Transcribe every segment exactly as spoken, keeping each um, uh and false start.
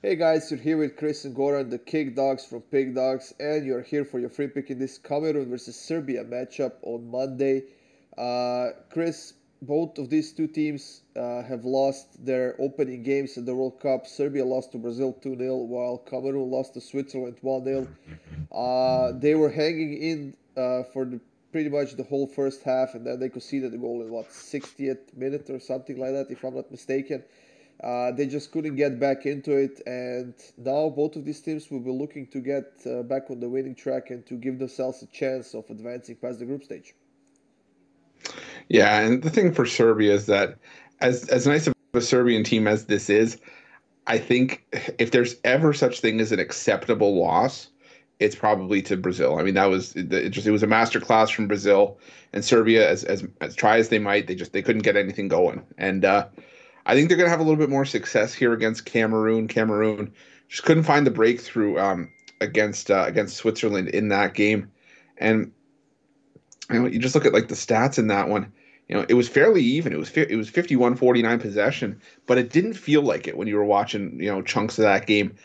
Hey guys, you're here with Chris and Goran, the Kick Dawgz from Pick Dawgz, and you're here for your free pick in this Cameroon versus Serbia matchup on Monday. Uh, Chris, both of these two teams uh, have lost their opening games in the World Cup. Serbia lost to Brazil two nil, while Cameroon lost to Switzerland one nil. Uh, they were hanging in uh, for the, pretty much the whole first half, and then they conceded the goal in, what, sixtieth minute or something like that, if I'm not mistaken. Uh, they just couldn't get back into it, and now both of these teams will be looking to get uh, back on the winning track and to give themselves a chance of advancing past the group stage. Yeah, and the thing for Serbia is that as, as nice of a Serbian team as this is, I think if there's ever such thing as an acceptable loss, it's probably to Brazil. I mean, that was it. Just it was a masterclass from Brazil, and Serbia, as as, as try as they might, they just they couldn't get anything going. And uh, I think they're going to have a little bit more success here against Cameroon. Cameroon just couldn't find the breakthrough um, against uh, against Switzerland in that game, and you know, you just look at like the stats in that one. You know, it was fairly even. It was it was fifty-one forty-nine possession, but it didn't feel like it when you were watching, you know, chunks of that game.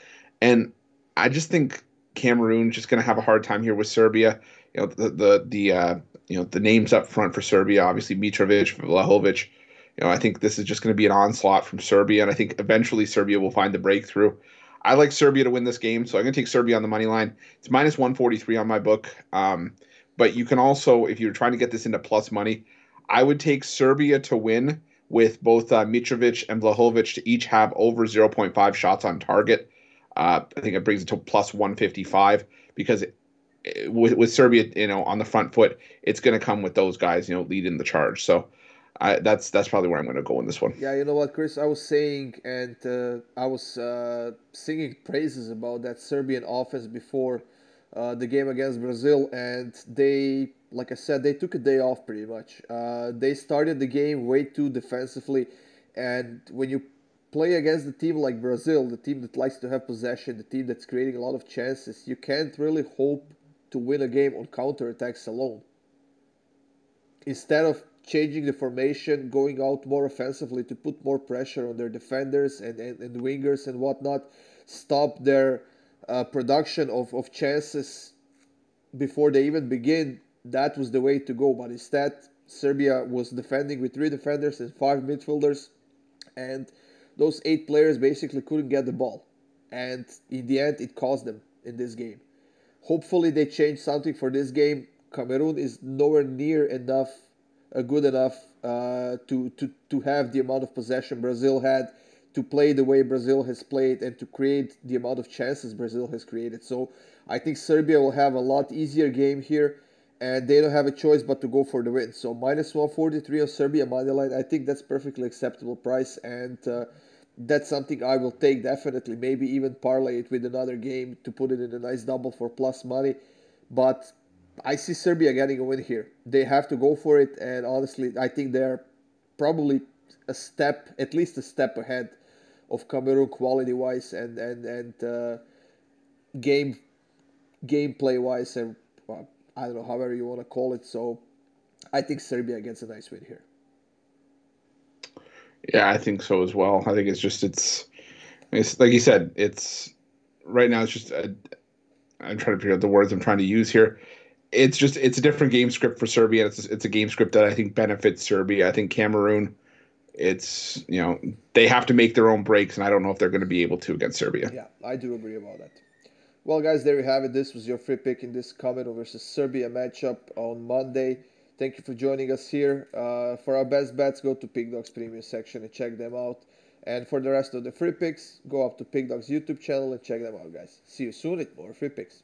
And I just think Cameroon just going to have a hard time here with Serbia. You know, the the the uh, you know the names up front for Serbia, obviously Mitrović, Vlahović. You know, I think this is just going to be an onslaught from Serbia, and I think eventually Serbia will find the breakthrough. I like Serbia to win this game, so I'm going to take Serbia on the money line. It's minus one forty-three on my book, um, but you can also, if you're trying to get this into plus money, I would take Serbia to win with both uh, Mitrović and Vlahović to each have over zero point five shots on target. Uh, I think it brings it to plus one fifty-five because it, it, with, with Serbia, you know, on the front foot, it's going to come with those guys, you know, leading the charge. So. I, that's that's probably where I'm going to go in this one. Yeah, you know what, Chris? I was saying and uh, I was uh, singing praises about that Serbian offense before uh, the game against Brazil. And they, like I said, they took a day off pretty much. Uh, they started the game way too defensively. And when you play against a team like Brazil, the team that likes to have possession, the team that's creating a lot of chances, you can't really hope to win a game on counterattacks alone. Instead of changing the formation, going out more offensively to put more pressure on their defenders and, and, and wingers and whatnot, stop their uh, production of, of chances before they even begin. That was the way to go. But instead, Serbia was defending with three defenders and five midfielders, and those eight players basically couldn't get the ball. And in the end, it cost them in this game. Hopefully, they change something for this game. Cameroon is nowhere near enough good enough uh, to, to, to have the amount of possession Brazil had, to play the way Brazil has played, and to create the amount of chances Brazil has created. So I think Serbia will have a lot easier game here, and they don't have a choice but to go for the win. So minus one forty-three on Serbia money line, I think that's perfectly acceptable price, and uh, that's something I will take definitely. Maybe even parlay it with another game to put it in a nice double for plus money. But I see Serbia getting a win here. They have to go for it, and honestly, I think they're probably a step, at least a step ahead of Cameroon quality-wise and and and uh, game gameplay-wise, and well, I don't know, however you want to call it. So, I think Serbia gets a nice win here. Yeah, I think so as well. I think it's just it's, it's like you said. It's right now. It's just a, I'm trying to figure out the words I'm trying to use here. It's just it's a different game script for Serbia. It's it's a game script that I think benefits Serbia. I think Cameroon, it's you know they have to make their own breaks, and I don't know if they're going to be able to against Serbia. Yeah, I do agree about that. Well, guys, there you have it. This was your free pick in this Cameroon versus Serbia matchup on Monday. Thank you for joining us here. Uh, for our best bets, go to Pick Dawgz Premium section and check them out. And for the rest of the free picks, go up to Pick Dawgz YouTube channel and check them out, guys. See you soon with more free picks.